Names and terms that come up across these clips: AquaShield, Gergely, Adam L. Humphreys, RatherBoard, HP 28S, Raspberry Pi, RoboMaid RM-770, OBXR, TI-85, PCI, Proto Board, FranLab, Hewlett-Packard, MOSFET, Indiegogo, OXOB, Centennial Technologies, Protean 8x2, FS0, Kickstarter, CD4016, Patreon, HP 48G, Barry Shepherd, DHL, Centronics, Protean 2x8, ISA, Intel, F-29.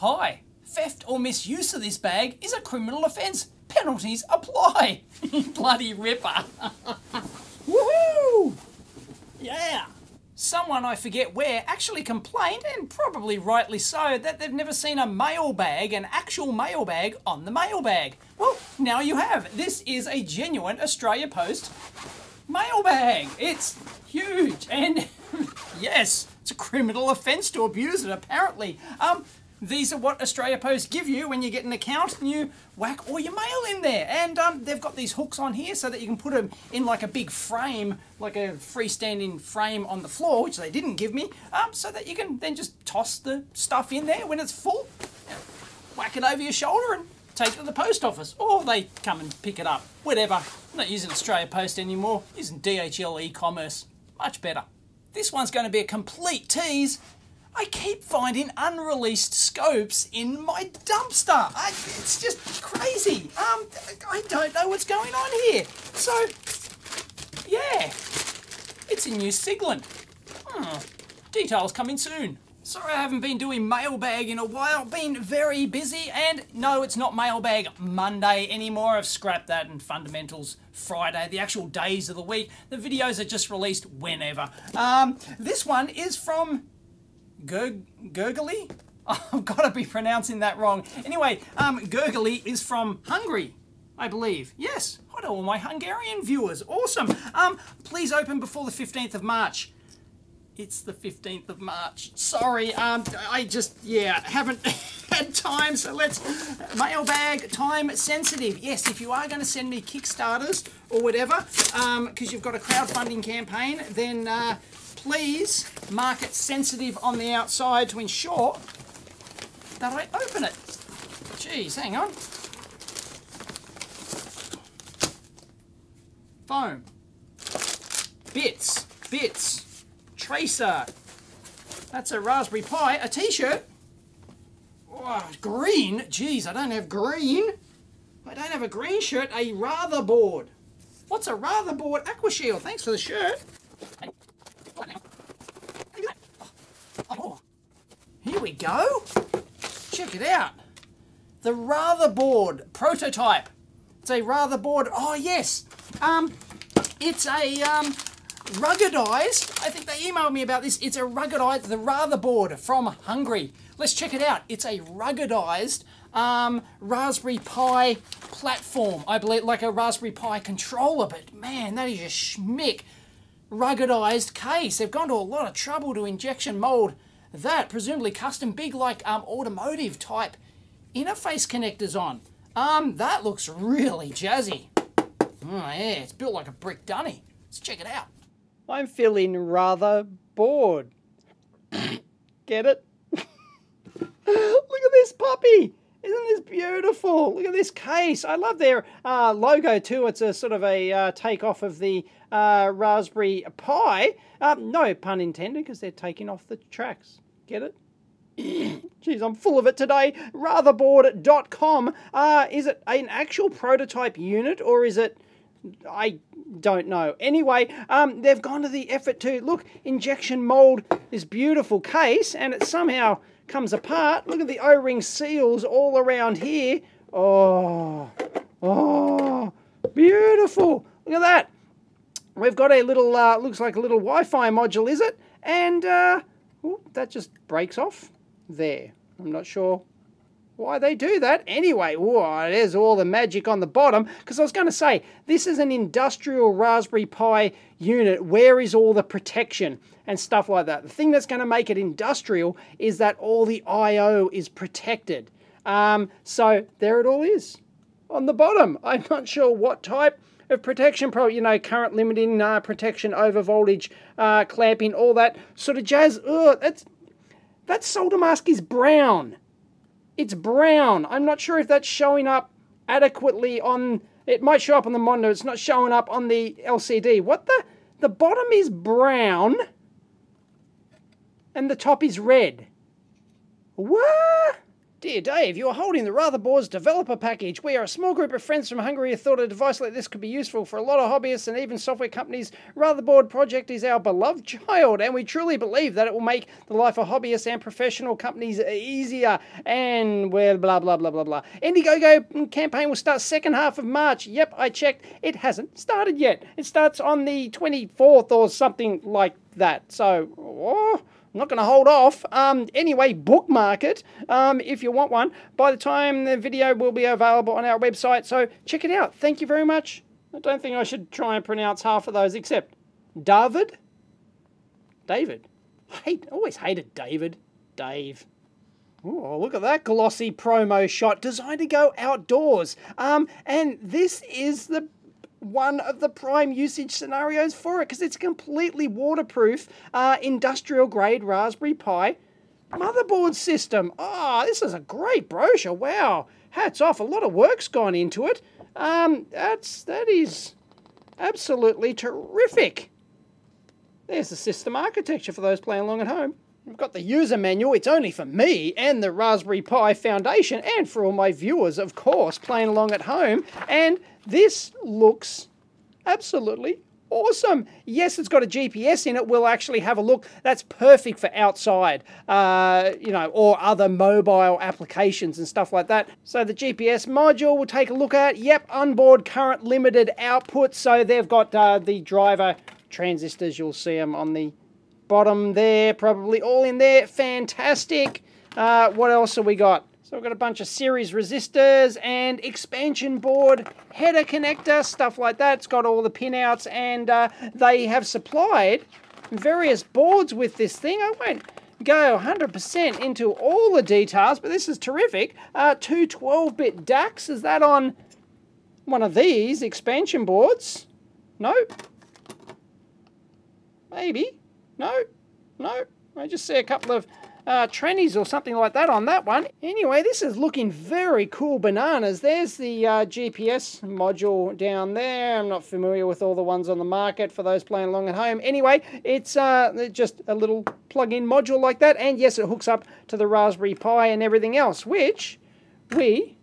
Hi, theft or misuse of this bag is a criminal offence. Penalties apply. Bloody ripper. Woohoo! Yeah! Someone, I forget where, actually complained, and probably rightly so, that they've never seen a mailbag, an actual mailbag, on the mailbag. Well, now you have. This is a genuine Australia Post mailbag. It's huge, and yes, it's a criminal offence to abuse it, apparently. These are what Australia Post give you when you get an account and you whack all your mail in there. And they've got these hooks on here so that you can put them in like a big frame, like a freestanding frame on the floor, which they didn't give me, so that you can then just toss the stuff in there when it's full, whack it over your shoulder and take it to the post office. Or they come and pick it up. Whatever. I'm not using Australia Post anymore. I'm using DHL e-commerce. Much better. This one's going to be a complete tease. I keep finding unreleased scopes in my dumpster. It's just crazy. I don't know what's going on here. So, yeah, it's in New Zealand. Details coming soon. Sorry I haven't been doing mailbag in a while. Been very busy, and no, it's not Mailbag Monday anymore. I've scrapped that, and Fundamentals Friday, the actual days of the week. The videos are just released whenever. This one is from Gergely? I've got to be pronouncing that wrong. Anyway, Gergely is from Hungary, I believe. Yes, hi to all my Hungarian viewers. Awesome. Please open before the 15th of March. It's the 15th of March. Sorry, I just, yeah, haven't had time, so let's... Mailbag, time sensitive. Yes, if you are going to send me Kickstarters or whatever, because you've got a crowdfunding campaign, then... please mark it sensitive on the outside to ensure that I open it. Jeez, hang on. Foam. Bits. Tracer. That's a Raspberry Pi. A t-shirt. Oh, green. Jeez, I don't have green. I don't have a green shirt. A RatherBoard. What's a RatherBoard? AquaShield. Thanks for the shirt. Here we go. Check it out. The RatherBoard prototype. It's a RatherBoard. Oh yes. It's a ruggedized. I think they emailed me about this. It's a ruggedized. The RatherBoard from Hungary. Let's check it out. It's a ruggedized Raspberry Pi platform. I believe like a Raspberry Pi controller. But man, that is a schmick. Ruggedized case. They've gone to a lot of trouble to injection mold that presumably custom big like automotive type interface connectors on. That looks really jazzy. Oh yeah, it's built like a brick dunny. Let's check it out. I'm feeling rather bored. Get it? Look at this puppy. Isn't this beautiful? Look at this case. I love their logo too. It's a sort of a take-off of the Raspberry Pi. No pun intended, because they're taking off the tracks. Get it? Jeez, I'm full of it today. Ratherboard.com. Is it an actual prototype unit, or is it... I don't know. Anyway, they've gone to the effort to, look, injection mold this beautiful case, and it somehow... comes apart. Look at the O-ring seals all around here. Oh, beautiful. Look at that. We've got a little, looks like a little Wi-Fi module, is it? And that just breaks off there. I'm not sure why they do that. Anyway, whoa, there's all the magic on the bottom. Because I was going to say, this is an industrial Raspberry Pi unit. Where is all the protection and stuff like that? The thing that's going to make it industrial is that all the I.O. is protected. So there it all is on the bottom. I'm not sure what type of protection, probably, you know, current limiting, protection, over voltage, clamping, all that sort of jazz. Ugh, that solder mask is brown. It's brown. I'm not sure if that's showing up adequately on... It might show up on the monitor. It's not showing up on the LCD. What the... The bottom is brown. And the top is red. What? Dear Dave, you are holding the RatherBoard's developer package. We are a small group of friends from Hungary who thought a device like this could be useful for a lot of hobbyists and even software companies. RatherBoard project is our beloved child, and we truly believe that it will make the life of hobbyists and professional companies easier. And well, blah, blah, blah, blah, blah. Indiegogo campaign will start second half of March. Yep, I checked. It hasn't started yet. It starts on the 24th or something like that. So, oh, not going to hold off. Anyway, bookmark it if you want one. By the time the video will be available on our website, so check it out. Thank you very much. I don't think I should try and pronounce half of those except David. David. I always hated David. Dave. Oh, look at that glossy promo shot designed to go outdoors. And this is the one of the prime usage scenarios for it, because it's a completely waterproof industrial grade Raspberry Pi motherboard system. Ah, oh, this is a great brochure. Wow, hats off. A lot of work's gone into it. That is absolutely terrific. There's the system architecture for those playing along at home. We've got the user manual. It's only for me and the Raspberry Pi Foundation, and for all my viewers, of course, playing along at home. And this looks absolutely awesome. Yes, it's got a GPS in it. We'll actually have a look. That's perfect for outside, you know, or other mobile applications and stuff like that. So the GPS module we'll take a look at. Yep, onboard current limited output. So they've got the driver transistors. You'll see them on the bottom there, probably all in there. Fantastic. What else have we got? So we've got a bunch of series resistors and expansion board, header connector, stuff like that. It's got all the pinouts, and they have supplied various boards with this thing. I won't go 100% into all the details, but this is terrific. Two 12-bit DACs. Is that on one of these expansion boards? Nope. Maybe. No, no, I just see a couple of trannies or something like that on that one. Anyway, this is looking very cool bananas. There's the GPS module down there. I'm not familiar with all the ones on the market for those playing along at home. Anyway, it's just a little plug-in module like that. And yes, it hooks up to the Raspberry Pi and everything else, which they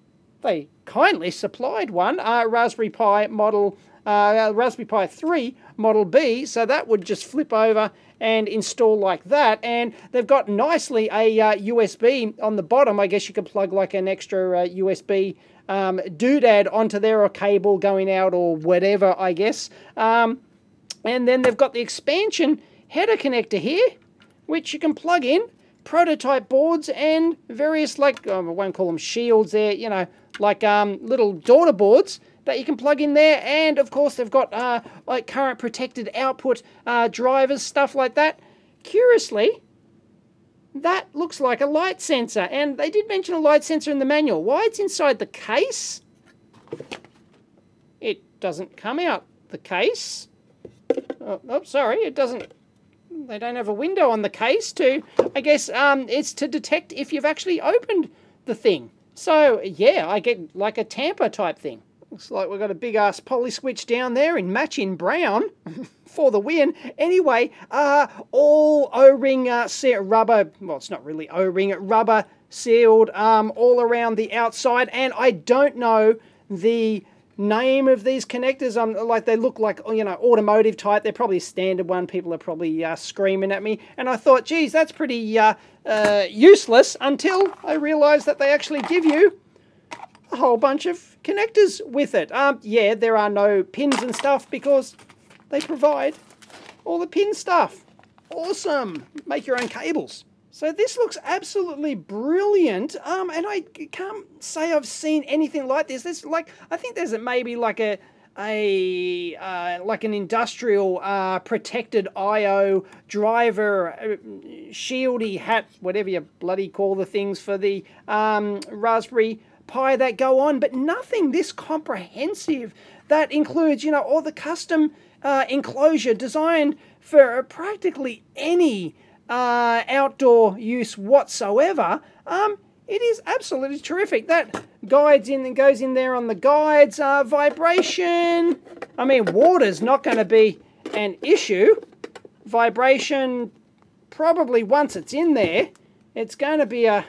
kindly supplied one, Raspberry Pi model, Raspberry Pi 3 Model B, so that would just flip over and install like that. And they've got nicely a USB on the bottom. I guess you could plug like an extra USB doodad onto there, or cable going out or whatever, I guess. And then they've got the expansion header connector here, which you can plug in prototype boards and various, like, I won't call them shields there, you know, like little daughter boards that you can plug in there. And of course they've got like current protected output drivers, stuff like that. Curiously, that looks like a light sensor, and they did mention a light sensor in the manual. Why it's inside the case? It doesn't come out the case. Oh, sorry, it doesn't. They don't have a window on the case to, I guess, it's to detect if you've actually opened the thing. So yeah, I get like a tamper type thing. Looks like we've got a big-ass poly switch down there in matching brown for the win. Anyway, all O-ring rubber, well, it's not really O-ring, rubber sealed all around the outside. And I don't know the name of these connectors. Like, they look like, you know, automotive type. They're probably a standard one. People are probably screaming at me, and I thought, geez, that's pretty useless, until I realized that they actually give you a whole bunch of connectors with it. Yeah, there are no pins and stuff because they provide all the pin stuff. Awesome. Make your own cables. So this looks absolutely brilliant, and I can't say I've seen anything like this. There's like, I think there's maybe like an industrial protected IO driver shieldy hat, whatever you bloody call the things for the Raspberry Pi that go on, but nothing this comprehensive that includes, you know, all the custom enclosure designed for practically any outdoor use whatsoever. It is absolutely terrific. That guides in and goes in there on the guides. Vibration, I mean, water's not going to be an issue. Vibration, probably once it's in there, it's going to be a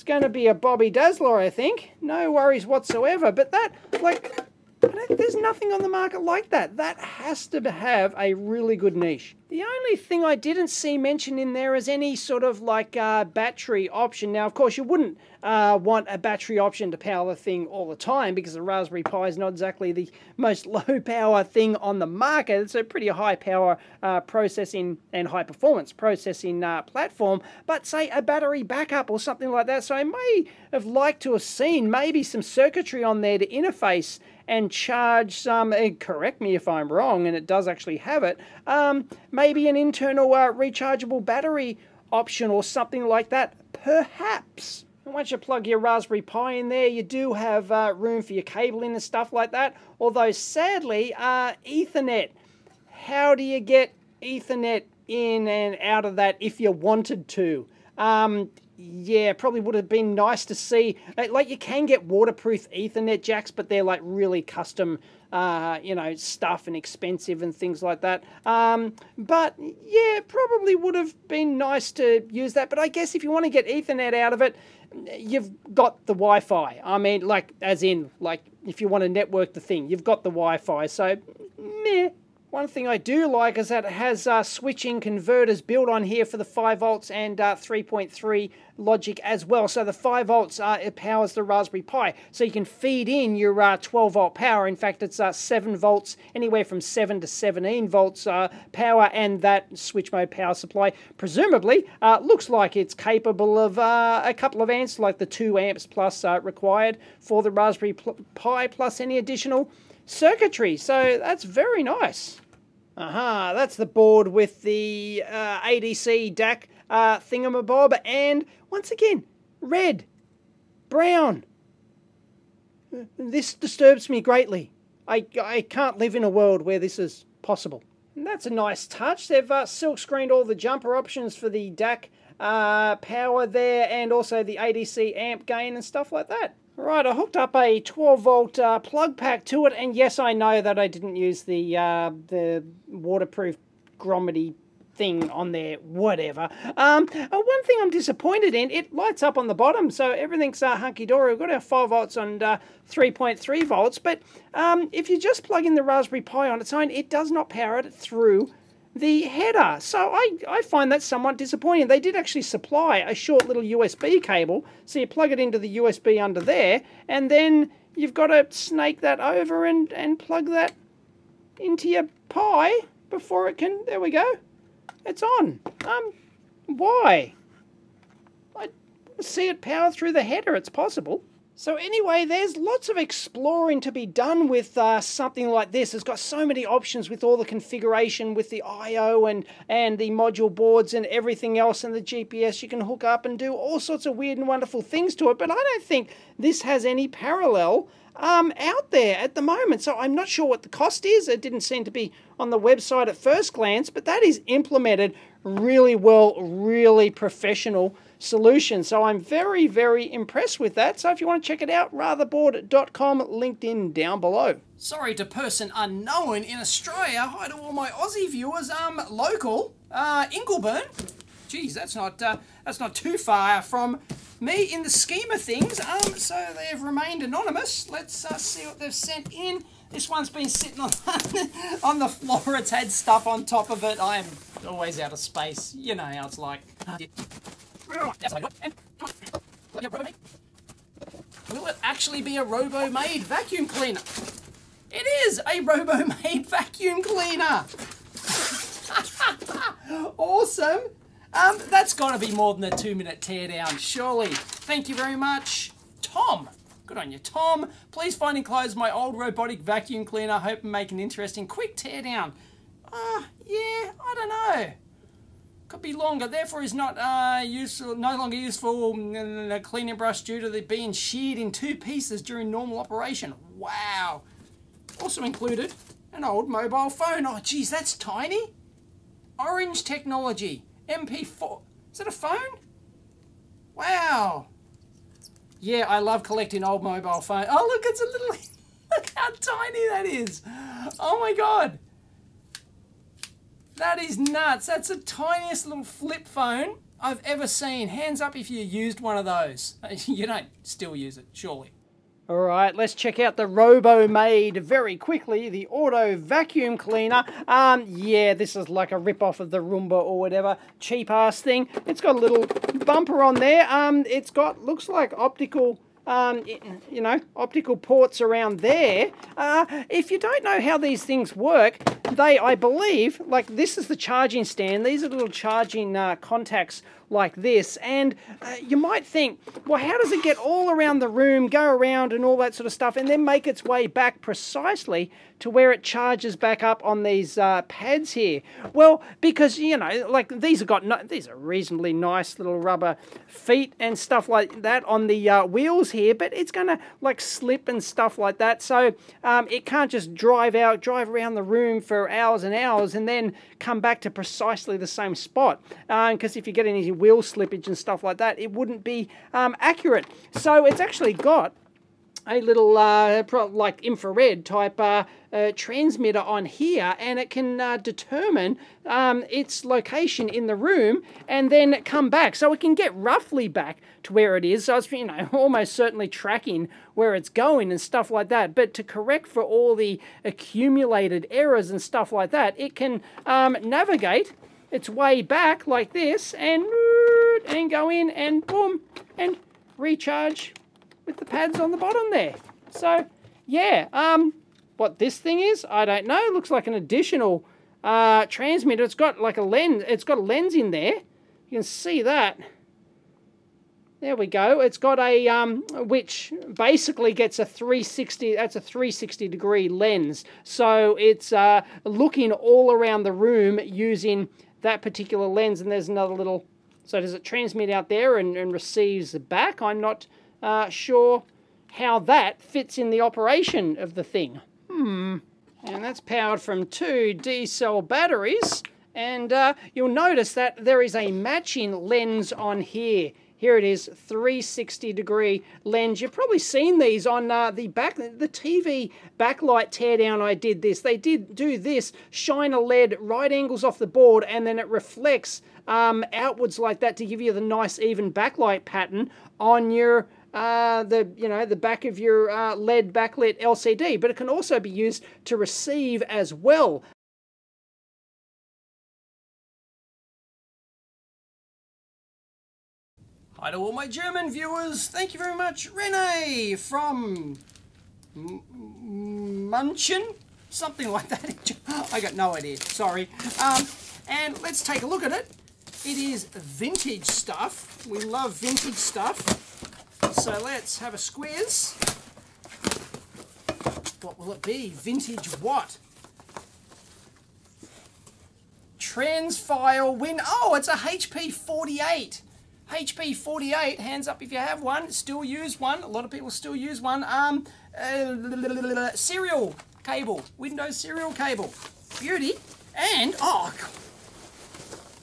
It's going to be a Bobby Dazzler, I think. No worries whatsoever. But that, like, there's nothing on the market like that. That has to have a really good niche. The only thing I didn't see mentioned in there is any sort of like battery option. Now, of course, you wouldn't want a battery option to power the thing all the time because the Raspberry Pi is not exactly the most low power thing on the market. It's a pretty high power processing and high performance processing platform, but say a battery backup or something like that. So I may have liked to have seen maybe some circuitry on there to interface and charge some, correct me if I'm wrong, and it does actually have it, maybe an internal rechargeable battery option or something like that, perhaps. And once you plug your Raspberry Pi in there, you do have room for your cabling and stuff like that. Although sadly, Ethernet. How do you get Ethernet in and out of that if you wanted to? Yeah, probably would have been nice to see. Like, you can get waterproof Ethernet jacks, but they're like really custom you know, stuff and expensive and things like that. But yeah, probably would have been nice to use that. But I guess if you want to get Ethernet out of it, you've got the Wi-Fi. I mean, like, as in, like, if you want to network the thing, you've got the Wi-Fi. So, meh. One thing I do like is that it has switching converters built on here for the 5 volts and 3.3 logic as well. So the 5 volts, it powers the Raspberry Pi. So you can feed in your 12 volt power. In fact, it's 7 volts, anywhere from 7 to 17 volts power, and that switch mode power supply presumably looks like it's capable of a couple of amps, like the 2 amps plus required for the Raspberry Pi plus any additional circuitry, so that's very nice. Aha, that's the board with the ADC DAC thingamabob, and once again, red, brown. This disturbs me greatly. I can't live in a world where this is possible. And that's a nice touch. They've silk-screened all the jumper options for the DAC power there, and also the ADC amp gain and stuff like that. Right, I hooked up a 12 volt plug pack to it, and yes, I know that I didn't use the waterproof grommetty thing on there, whatever. One thing I'm disappointed in, it lights up on the bottom, so everything's hunky-dory. We've got our 5 volts and 3.3 volts, but if you just plug in the Raspberry Pi on its own, it does not power it through the header. So I find that somewhat disappointing. They did actually supply a short little USB cable, so you plug it into the USB under there, and then you've got to snake that over and plug that into your Pi before it can, there we go, it's on. Why? I see it power through the header, it's possible. So anyway, there's lots of exploring to be done with something like this. It's got so many options with all the configuration with the I/O and the module boards and everything else, and the GPS you can hook up and do all sorts of weird and wonderful things to it. But I don't think this has any parallel out there at the moment. So I'm not sure what the cost is. It didn't seem to be on the website at first glance, but that is implemented really well, really professional solution. So I'm very, very impressed with that. So if you want to check it out, ratherboard.com, linked in down below. Sorry to person unknown in Australia. Hi to all my Aussie viewers. Local, Ingleburn. Geez, that's not too far from me in the scheme of things. So they've remained anonymous. Let's see what they've sent in. This one's been sitting on, on the floor. It's had stuff on top of it. I am always out of space. You know how it's like. Will it actually be a RoboMaid vacuum cleaner? It is a RoboMaid vacuum cleaner. Awesome. That's got to be more than a 2-minute teardown, surely. Thank you very much, Tom. Good on you, Tom. Please find and close my old robotic vacuum cleaner. Hope and make an interesting quick teardown. Yeah, I don't know. Could be longer, therefore is not useful, no longer useful in a cleaning brush due to the being sheared in 2 pieces during normal operation. Wow. Also included an old mobile phone. Oh geez, that's tiny. Orange technology. MP4. Is that a phone? Wow. Yeah, I love collecting old mobile phones. Oh look, it's a little look how tiny that is. Oh my god. That is nuts. That's the tiniest little flip phone. I've ever seen. Hands up if you used one of those. You don't still use it, surely. All right, let's check out the RoboMaid very quickly, the auto vacuum cleaner. Yeah, this is like a rip-off of the Roomba or whatever, cheap-ass thing. It's got a little bumper on there. It's got, looks like optical, you know, optical ports around there. If you don't know how these things work, they, I believe, like this is the charging stand. These are little charging contacts like this, and you might think, well, how does it get all around the room, go around and all that sort of stuff, and then make its way back precisely to where it charges back up on these pads here? Well, because, you know, like these have got, no, these are reasonably nice little rubber feet and stuff like that on the wheels here, but it's gonna like slip and stuff like that, so it can't just drive around the room for hours and hours and then come back to precisely the same spot, because if you get any wheel slippage and stuff like that, it wouldn't be accurate. So it's actually got a little like infrared type transmitter on here, and it can determine its location in the room and then come back, so it can get roughly back to where it is. So it's, you know, almost certainly tracking where it's going and stuff like that. But to correct for all the accumulated errors and stuff like that, it can navigate its way back like this and go in and boom and recharge with the pads on the bottom there. So yeah, what this thing is, I don't know. It looks like an additional transmitter. It's got like a lens. It's got a lens in there. You can see that. There we go. It's got a which basically gets a 360. That's a 360 degree lens. So it's looking all around the room using that particular lens. And there's another little, so does it transmit out there and receives back? I'm not sure how that fits in the operation of the thing. And that's powered from 2 D-cell batteries, and you'll notice that there is a matching lens on here. Here it is, 360 degree lens. You've probably seen these on the TV backlight teardown. I did this. They did do this, shine a LED right angles off the board, and then it reflects outwards like that to give you the nice even backlight pattern on your the back of your LED backlit LCD. But it can also be used to receive as well. Hi to all my German viewers, thank you very much. Rene from München, something like that. I got no idea, sorry. And let's take a look at it. It is vintage stuff. We love vintage stuff. So let's have a squeeze. What will it be? Vintage what? Transfile win. Oh, it's a HP 48. HP 48, hands up if you have one, still use one, a lot of people still use one. Serial cable, Windows serial cable, beauty. And, oh,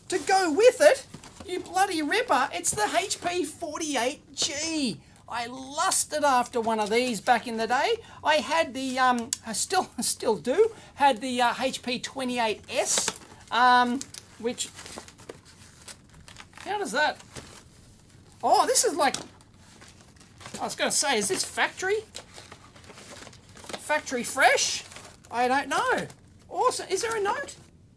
to go with it, you bloody ripper, it's the HP 48G. I lusted after one of these back in the day. I had the, I still do, had the HP 28S, which, how does that? Oh, this is like, I was going to say, is this factory? Factory fresh? I don't know. Awesome. Is there a note?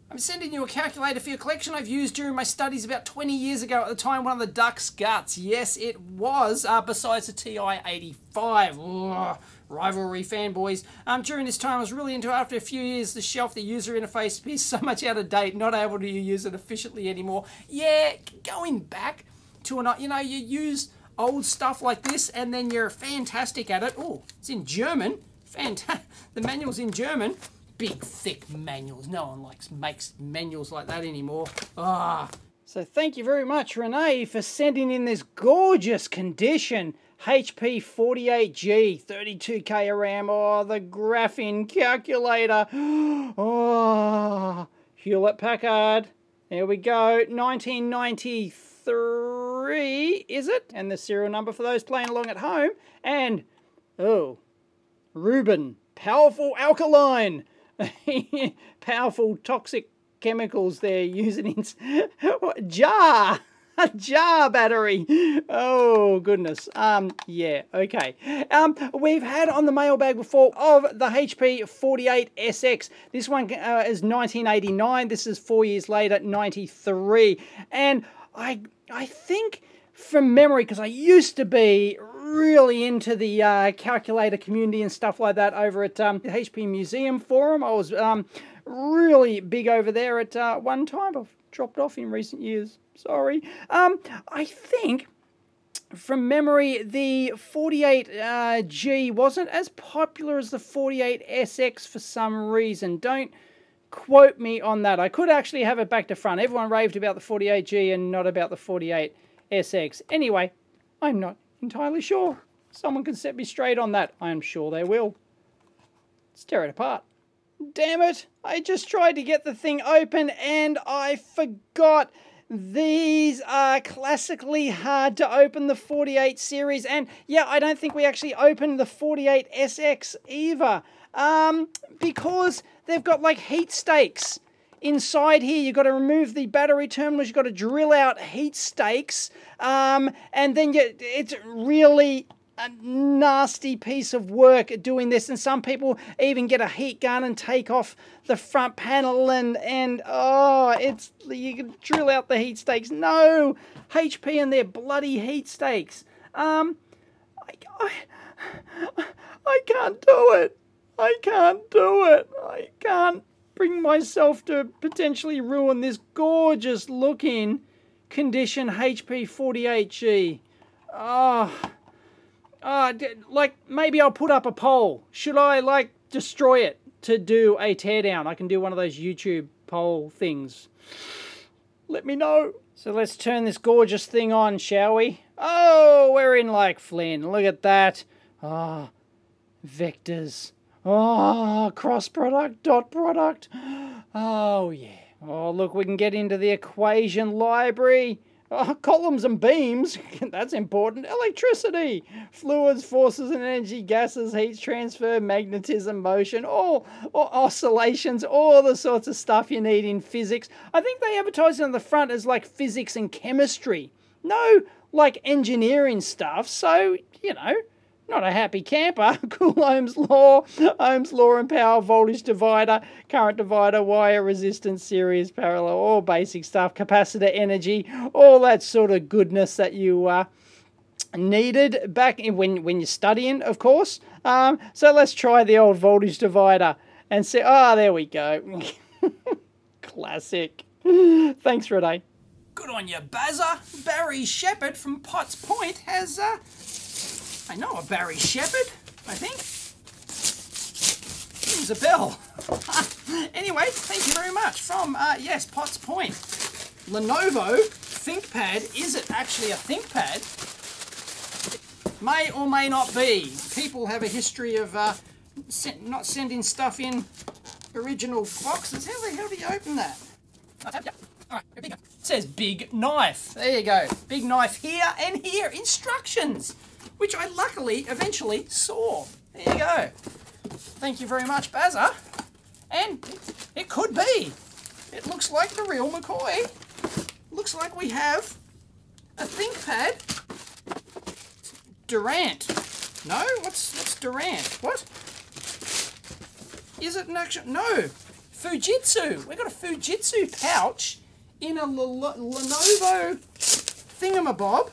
I'm sending you a calculator for your collection I've used during my studies about 20 years ago. At the time, one of the duck's guts. Yes, it was, besides the TI-85. Ugh. Rivalry fanboys. During this time I was really into it. After a few years, the shelf, the user interface is so much out of date, not able to use it efficiently anymore. Yeah, going back to an, you know, you use old stuff like this and then you're fantastic at it. Oh, it's in German. Fantastic. The manual's in German. Big, thick manuals. No one makes manuals like that anymore. Ah. So thank you very much, Renee, for sending in this gorgeous condition HP 48G, 32K of RAM, oh, the graphing calculator, oh, Hewlett-Packard, there we go, 1993, is it? And the serial number for those playing along at home, and, oh, Reuben, powerful alkaline, powerful toxic chemicals they're using in, jar, jar battery. Oh, goodness. Yeah, okay. We've had on the mailbag before of the HP 48SX. This one is 1989. This is 4 years later, 93. And I think from memory, because I used to be really into the calculator community and stuff like that over at the HP Museum Forum. I was really big over there at one time. I've dropped off in recent years, sorry. I think, from memory, the 48G wasn't as popular as the 48SX for some reason. Don't quote me on that. I could actually have it back to front. Everyone raved about the 48G and not about the 48SX. Anyway, I'm not entirely sure. Someone can set me straight on that. I'm sure they will. Let's tear it apart. Damn it! I just tried to get the thing open and I forgot. These are classically hard to open, the 48 series, and yeah, I don't think we actually opened the 48SX either, because they've got like heat stakes inside here. You've got to remove the battery terminals, you've got to drill out heat stakes, and then it's really a nasty piece of work doing this, and some people even get a heat gun and take off the front panel, and oh, it's, you can drill out the heat stakes. No, HP and their bloody heat stakes. I can't do it. I can't do it. I can't bring myself to potentially ruin this gorgeous looking condition HP 48G. Oh. Like, maybe I'll put up a poll. Should I, like, destroy it to do a teardown? I can do one of those YouTube poll things. Let me know. So let's turn this gorgeous thing on, shall we? Oh, we're in like Flynn. Look at that. Ah, vectors. Oh, cross product, dot product. Oh, yeah. Oh, look, we can get into the equation library. Oh, columns and beams, that's important. Electricity, fluids, forces and energy, gases, heat transfer, magnetism, motion, all oscillations, all the sorts of stuff you need in physics. I think they advertise it on the front as like physics and chemistry. No, like engineering stuff, so, you know, not a happy camper. Coulomb's law, Ohm's law and power, voltage divider, current divider, wire resistance, series, parallel, all basic stuff, capacitor, energy, all that sort of goodness that you needed back in when you're studying, of course. So let's try the old voltage divider and see. Ah, oh, there we go. Classic. Thanks, Renee. Good on you, Bazza. Barry Shepherd from Potts Point has I know a Barry Shepherd, I think. Rings a bell. Anyway, thank you very much from, yes, Potts Point. Lenovo ThinkPad, is it actually a ThinkPad? It may or may not be. People have a history of not sending stuff in original boxes. How the hell do you open that? All right, it says big knife. There you go. Big knife here and here. Instructions, which I luckily eventually saw. There you go. Thank you very much, Bazza. And it could be. It looks like the real McCoy. Looks like we have a ThinkPad. Durant. No? What's Durant? What? Is it an actual? No. Fujitsu. We've got a Fujitsu pouch in a Lenovo thingamabob.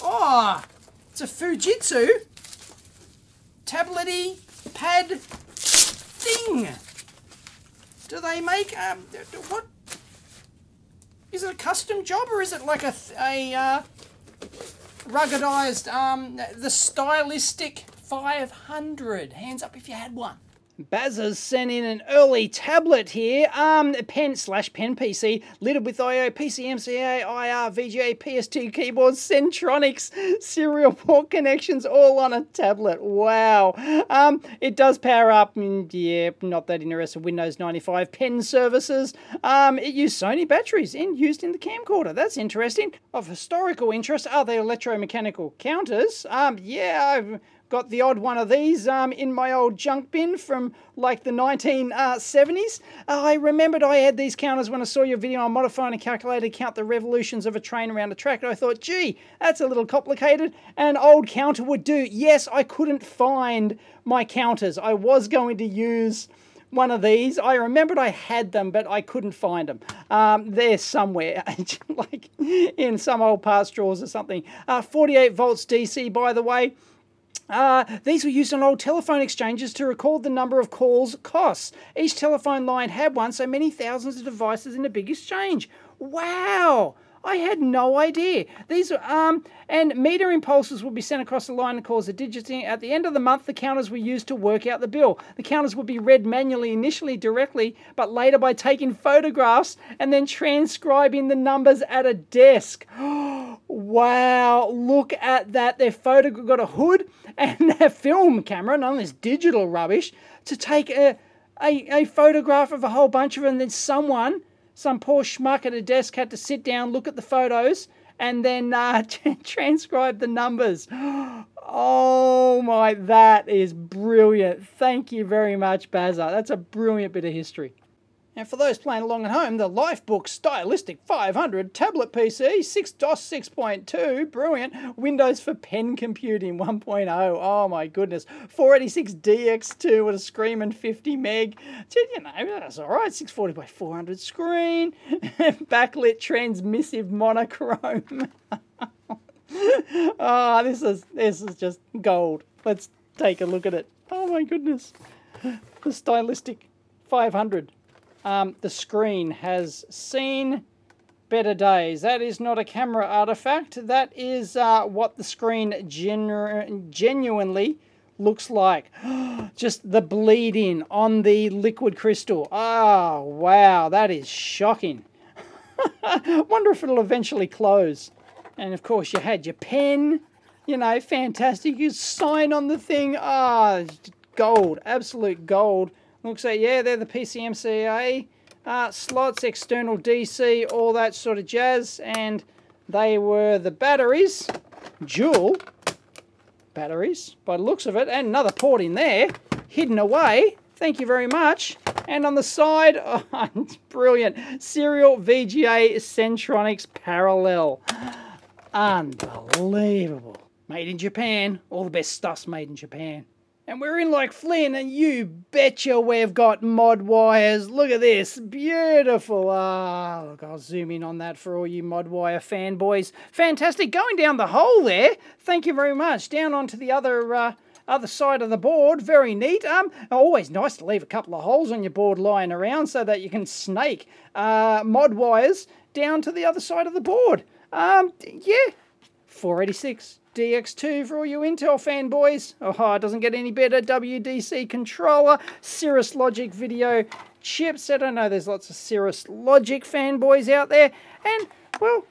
Oh! It's a Fujitsu tablety pad thing. Do they make what? Is it a custom job or is it like a ruggedized the Stylistic 500? Hands up if you had one. Bazza's sent in an early tablet here, pen PC, littered with I/O, PCMCIA, IR, VGA, PS2 keyboards, Centronics, serial port connections, all on a tablet. Wow. It does power up, yeah, not that interested, Windows 95 pen services. It used Sony batteries and used in the camcorder. That's interesting. Of historical interest are the electromechanical counters. Yeah, I've Got the odd one of these in my old junk bin from like the 1970s. I remembered I had these counters when I saw your video on modifying a calculator to count the revolutions of a train around a track. And I thought, gee, that's a little complicated. An old counter would do. Yes, I couldn't find my counters. I was going to use one of these. I remembered I had them, but I couldn't find them. They're somewhere, like in some old parts drawers or something. 48 volts DC, by the way. These were used on old telephone exchanges to record the number of calls costs. Each telephone line had one, so many thousands of devices in a big exchange. Wow! I had no idea. These were, and meter impulses would be sent across the line and cause the digiting. At the end of the month, the counters were used to work out the bill. The counters would be read manually, initially directly, but later by taking photographs and then transcribing the numbers at a desk. Wow, look at that. They've got a hood and a film camera, none of this digital rubbish, to take a photograph of a whole bunch of them, and then someone, some poor schmuck at a desk, had to sit down, look at the photos, and then transcribe the numbers. Oh my, that is brilliant. Thank you very much, Bazza. That's a brilliant bit of history. And for those playing along at home, the Lifebook Stylistic 500 tablet PC, 6DOS 6.2, brilliant, Windows for pen computing 1.0, oh my goodness, 486DX2 with a screaming 50 meg, you know, that's alright, 640 by 400 screen, backlit transmissive monochrome. Oh, this is just gold. Let's take a look at it. Oh my goodness, the Stylistic 500. The screen has seen better days. That is not a camera artifact. That is what the screen genuinely looks like. Just the bleeding on the liquid crystal. Ah, oh, wow, that is shocking. Wonder if it'll eventually close. And of course you had your pen, you know, fantastic. You sign on the thing. Ah, oh, gold, absolute gold. Looks like, yeah, they're the PCMCIA slots, external DC, all that sort of jazz. And they were the batteries, dual batteries by the looks of it. And another port in there, hidden away. Thank you very much. And on the side, oh, it's brilliant, serial VGA Centronics parallel. Unbelievable. Made in Japan. All the best stuff's made in Japan. And we're in like Flynn, and you betcha we've got mod wires. Look at this, beautiful. Ah, look, I'll zoom in on that for all you mod wire fanboys. Fantastic, going down the hole there. Thank you very much. Down onto the other side of the board. Very neat. Always nice to leave a couple of holes on your board lying around so that you can snake mod wires down to the other side of the board. Yeah, 486. DX2 for all you Intel fanboys. Oh, it doesn't get any better. WDC controller, Cirrus Logic video chips. I don't know, there's lots of Cirrus Logic fanboys out there. And, well,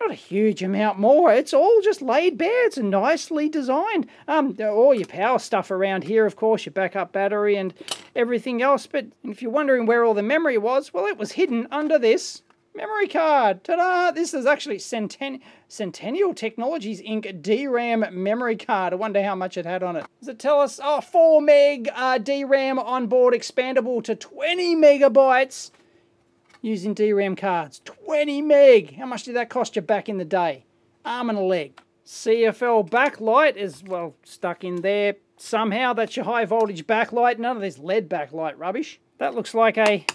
not a huge amount more. It's all just laid bare. It's nicely designed. All your power stuff around here, of course, your backup battery and everything else. But if you're wondering where all the memory was, well, it was hidden under this memory card. Ta-da! This is actually Centennial Technologies Inc. DRAM memory card. I wonder how much it had on it. Does it tell us? Oh, 4 meg DRAM on board, expandable to 20 megabytes using DRAM cards. 20 meg! How much did that cost you back in the day? Arm and a leg. CFL backlight is, well, stuck in there somehow. That's your high voltage backlight. None of this LED backlight rubbish. That looks like a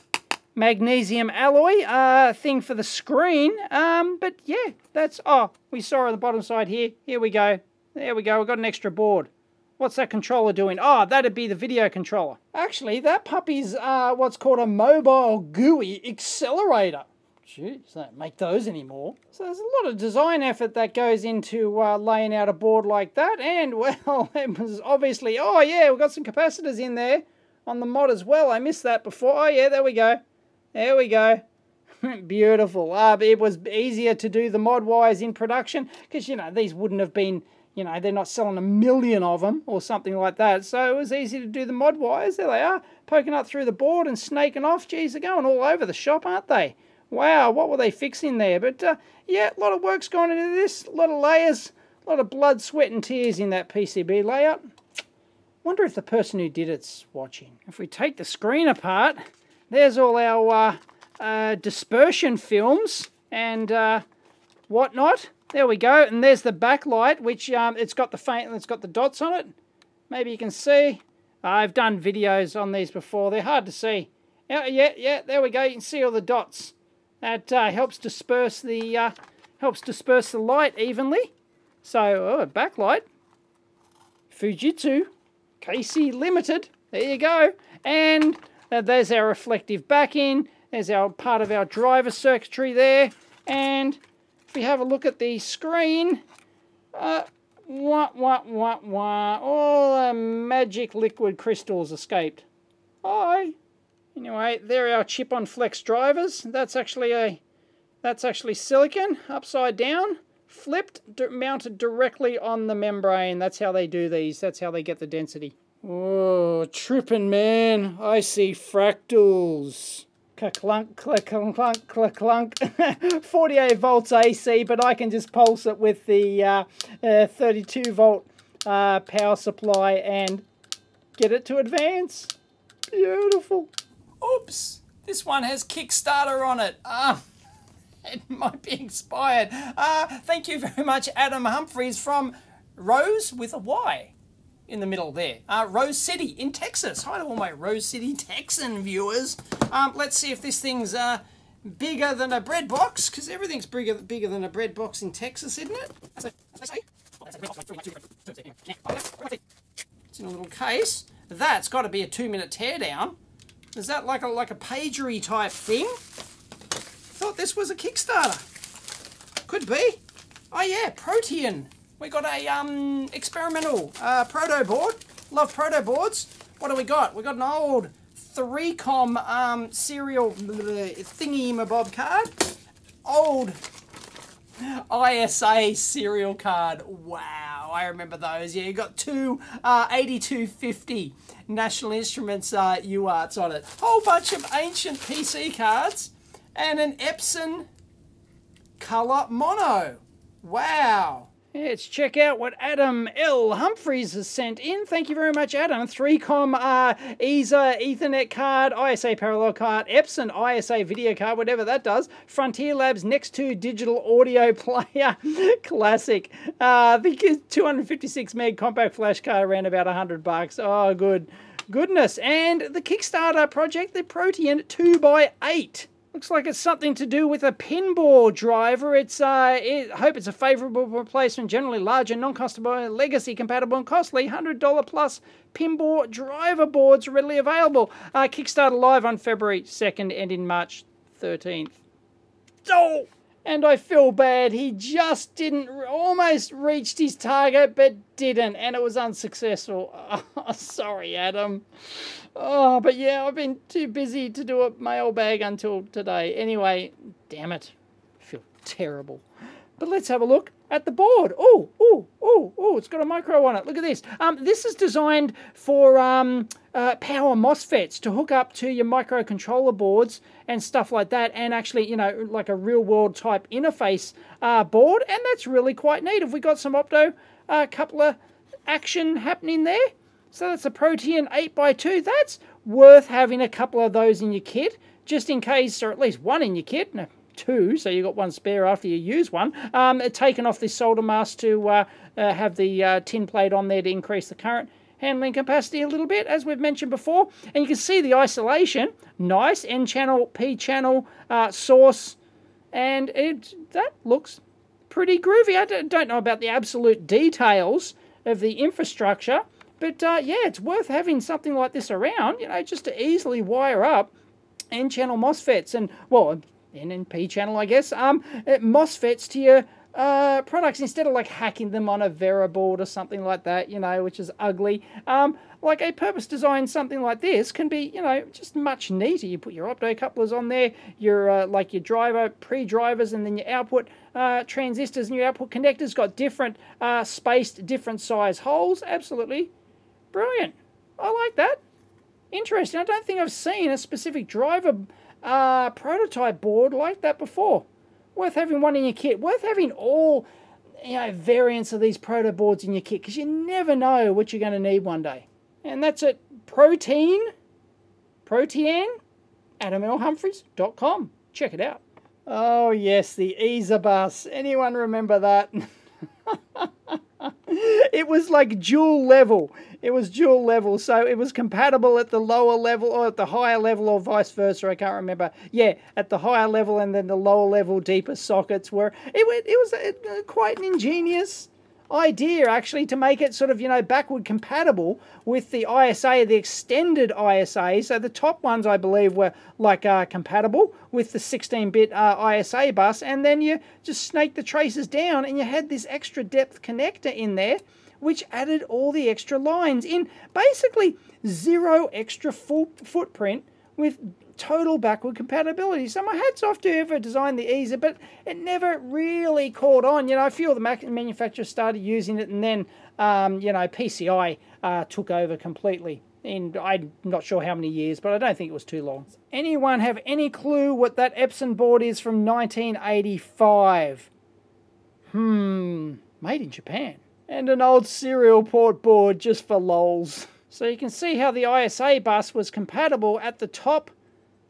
magnesium alloy thing for the screen, but yeah, that's, oh, we saw on the bottom side here, we go, there we go, we've got an extra board. What's that controller doing? Oh, that'd be the video controller. Actually, that puppy's what's called a mobile GUI accelerator. Jeez, they don't make those anymore. So there's a lot of design effort that goes into laying out a board like that, and well, it was obviously, oh yeah, we've got some capacitors in there on the mod as well, I missed that before, oh yeah, there we go. There we go. Beautiful. It was easier to do the mod wires in production because, you know, these wouldn't have been, you know, they're not selling a million of them or something like that. So it was easy to do the mod wires. There they are, poking up through the board and snaking off. Geez, they're going all over the shop, aren't they? Wow, what were they fixing there? But, yeah, a lot of work's gone into this. A lot of layers, a lot of blood, sweat and tears in that PCB layout. Wonder if the person who did it's watching. If we take the screen apart, there's all our dispersion films and whatnot. There we go. And there's the backlight, which it's got the dots on it. Maybe you can see. I've done videos on these before. They're hard to see. Yeah. There we go. You can see all the dots. That helps disperse the light evenly. So a backlight. Fujitsu. KC Limited. There you go. And there's our reflective back in. There's our part of our driver circuitry there. And if we have a look at the screen, all the magic liquid crystals escaped. Hi. Anyway, there are our chip-on flex drivers. That's actually silicon upside down. Flipped, mounted directly on the membrane. That's how they do these. That's how they get the density. Oh, trippin' man. I see fractals. Ka-clunk, ka-clunk, ka-clunk. 48 volts AC, but I can just pulse it with the 32 volt power supply and get it to advance. Beautiful. Oops, this one has Kickstarter on it. It might be expired. Thank you very much, Adam Humphreys from Rose with a Y in the middle there. Rose City in Texas. Hi to all my Rose City Texan viewers. Let's see if this thing's bigger than a bread box, because everything's bigger than a bread box in Texas, isn't it? It's in a little case. That's got to be a 2-minute teardown. Is that like a pagery type thing? Thought this was a Kickstarter. Could be. Oh yeah, Protean. We got a experimental proto board. Love proto boards. What do we got? We got an old 3-com serial thingy mabob card. Old ISA serial card. Wow, I remember those. Yeah, you got two 8250 National Instruments UARTs on it. Whole bunch of ancient PC cards. And an Epson colour mono. Wow. Let's check out what Adam L. Humphreys has sent in. Thank you very much, Adam. 3-com EISA Ethernet card, ISA parallel card, Epson ISA video card, whatever that does. Frontier Labs Next2 digital audio player. Classic. I think it's 256 meg compact flash card, around about $100. Oh, good. Goodness. And the Kickstarter project, the Protean 2x8. Looks like it's something to do with a pinball driver. It's I hope it's a favourable replacement, generally larger, non-customizable, legacy compatible and costly. $100 plus pinball driver boards readily available. Kickstarter live on February 2nd, ending March 13th. Oh! And I feel bad. He just didn't, almost reached his target, but didn't. And it was unsuccessful. Oh, sorry, Adam. Oh, but yeah, I've been too busy to do a mailbag until today. Anyway, damn it. I feel terrible. But let's have a look at the board. Oh, it's got a micro on it. Look at this. This is designed for power MOSFETs to hook up to your microcontroller boards and stuff like that, and actually, you know, like a real-world type interface board, and that's really quite neat. Have we got some opto coupler action happening there? So that's a Protean 8x2. That's worth having a couple of those in your kit, just in case, or at least one in your kit. No, two, so you've got one spare after you use one. Taken off this solder mask to have the tin plate on there to increase the current handling capacity a little bit, as we've mentioned before. And you can see the isolation. Nice. N-channel, P-channel, source. And that looks pretty groovy. I don't know about the absolute details of the infrastructure, but yeah, it's worth having something like this around, you know, just to easily wire up N-channel MOSFETs and, well, N and P-channel, I guess, MOSFETs to your products instead of, like, hacking them on a Vera board or something like that, you know, which is ugly. Like, a purpose-designed something like this can be, you know, just much neater. You put your optocouplers on there, your, like, your driver, pre-drivers, and then your output transistors and your output connectors. Got different spaced, different size holes. Absolutely brilliant. I like that. Interesting. I don't think I've seen a specific driver prototype board like that before. Worth having one in your kit. Worth having all, you know, variants of these proto boards in your kit, because you never know what you're going to need one day. And that's at protean@amelhumphreys.com. Check it out. Oh yes, the EISA bus. Anyone remember that? It was like dual level. It was dual level, so it was compatible at the lower level or at the higher level or vice versa. I can't remember. Yeah, at the higher level and then the lower level deeper sockets were. It was quite an ingenious idea actually to make it sort of, you know, backward compatible with the ISA, the extended ISA. So the top ones I believe were like compatible with the 16-bit ISA bus, and then you just snake the traces down and you had this extra depth connector in there which added all the extra lines in basically zero extra full footprint with total backward compatibility. So my hat's off to whoever designed the EISA, but it never really caught on. You know, a few of the manufacturers started using it, and then, you know, PCI took over completely. And I'm not sure how many years, but I don't think it was too long. Does anyone have any clue what that Epson board is from 1985? Made in Japan. And an old serial port board just for lols. So you can see how the ISA bus was compatible at the top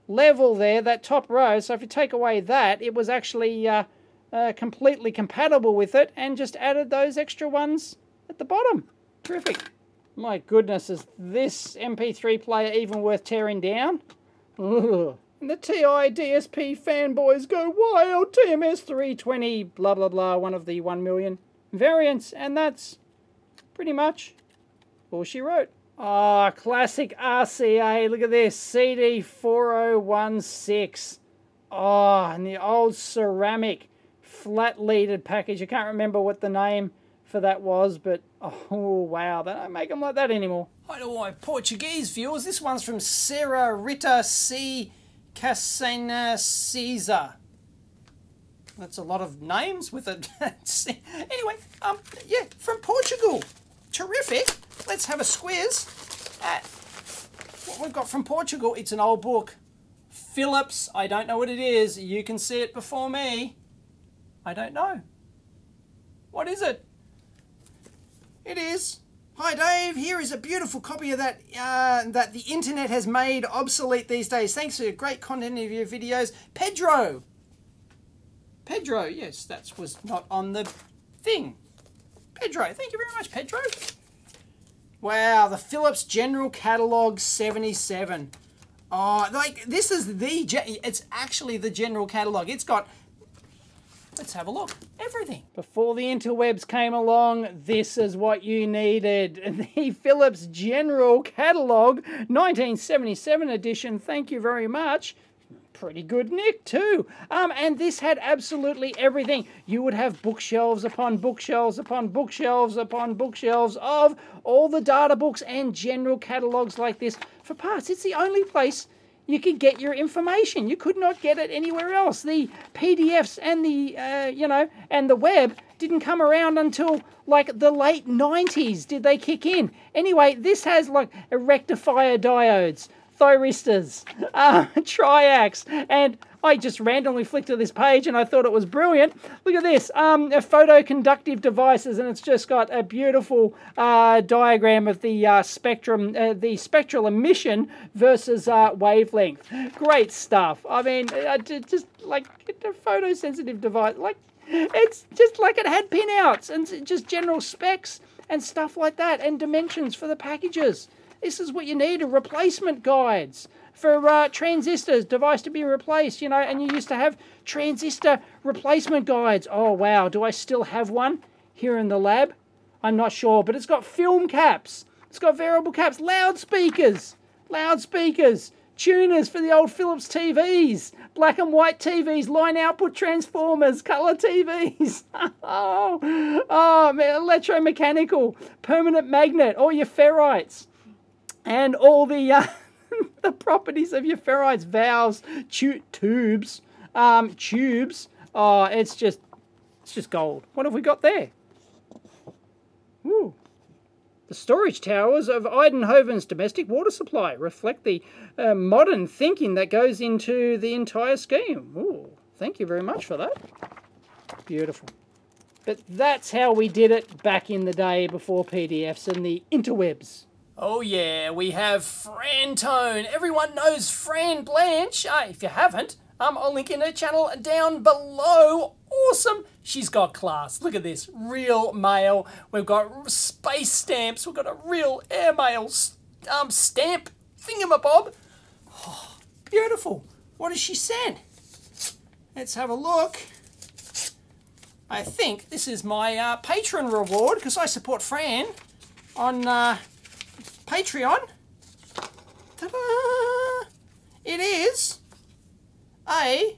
level there, that top row. So if you take away that, it was actually completely compatible with it, and just added those extra ones at the bottom. Terrific. My goodness, is this MP3 player even worth tearing down? Ugh. And the TI DSP fanboys go wild. TMS320, blah blah blah, one of the 1 million variants. And that's pretty much all she wrote. Ah, oh, classic RCA. Look at this, CD4016. Ah, oh, and the old ceramic flat-leaded package. I can't remember what the name for that was, but oh wow, they don't make them like that anymore. Hi to all my Portuguese viewers. This one's from Sarah Rita C. Cassina Caesar. That's a lot of names with a anyway, yeah, from Portugal. Terrific. Let's have a squiz at what we've got from Portugal. It's an old book. Philips. I don't know what it is. You can see it before me. I don't know. What is it? It is. Hi Dave. Here is a beautiful copy of that that the internet has made obsolete these days. Thanks for your great content of your videos. Pedro. Pedro. Yes, that was not on the thing. Pedro. Thank you very much, Pedro. Wow, the Philips General Catalog 77. Oh, like, this is the... It's actually the General Catalog. It's got... Let's have a look. Everything. Before the interwebs came along, this is what you needed. The Philips General Catalog 1977 edition. Thank you very much. Pretty good nick too. And this had absolutely everything. You would have bookshelves upon bookshelves upon bookshelves upon bookshelves of all the data books and general catalogs like this for parts. It's the only place you could get your information. You could not get it anywhere else. The PDFs and the you know, and the web didn't come around until like the late 90s. Did they kick in? Anyway, this has like rectifier diodes, thyristors, triacs, and I just randomly flicked to this page and I thought it was brilliant. Look at this, photoconductive devices, and it's just got a beautiful diagram of the spectrum, the spectral emission versus wavelength. Great stuff. I mean, just like a photosensitive device, like it's just like it had pinouts and just general specs and stuff like that, and dimensions for the packages. This is what you need, a replacement guides for transistors, device to be replaced, you know, and you used to have transistor replacement guides. Oh, wow, do I still have one here in the lab? I'm not sure, but it's got film caps, it's got variable caps, loudspeakers, tuners for the old Philips TVs, black and white TVs, line output transformers, colour TVs, oh man, electromechanical, permanent magnet, all your ferrites. And all the the properties of your ferrites, valves, tubes, tubes. Oh, it's just gold. What have we got there? Ooh. The storage towers of Eindhoven's domestic water supply reflect the modern thinking that goes into the entire scheme. Ooh, thank you very much for that. Beautiful. But that's how we did it back in the day before PDFs and the interwebs. Oh yeah, we have Fran Tone. Everyone knows Fran Blanche. If you haven't, I'll link in her channel down below. Awesome. She's got class. Look at this. Real mail. We've got space stamps. We've got a real airmail stamp thingamabob. Oh, beautiful. What has she sent? Let's have a look. I think this is my Patreon reward because I support Fran on... Patreon. Ta-da! It is a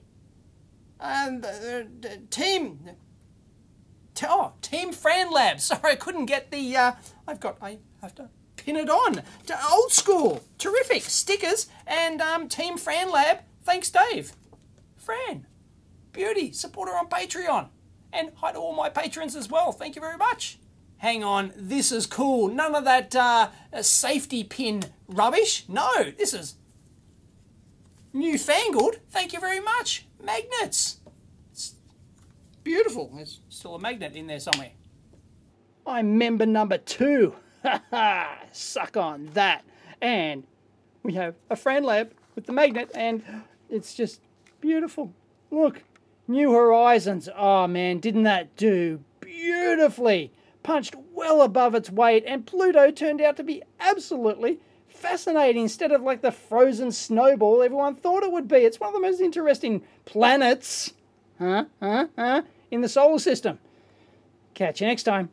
team. Oh, Team FranLab. Sorry, I couldn't get the. I have to pin it on. Old school, terrific stickers and Team FranLab. Thanks, Dave. Fran, beauty, support her on Patreon, and hi to all my patrons as well. Thank you very much. Hang on, this is cool. None of that safety pin rubbish. No, this is newfangled. Thank you very much. Magnets. It's beautiful. There's still a magnet in there somewhere. I'm member number 2. Ha ha, suck on that. And we have a FranLab with the magnet and it's just beautiful. Look, New Horizons. Oh man, didn't that do beautifully? Punched well above its weight, and Pluto turned out to be absolutely fascinating instead of like the frozen snowball everyone thought it would be. It's one of the most interesting planets in the solar system. Catch you next time.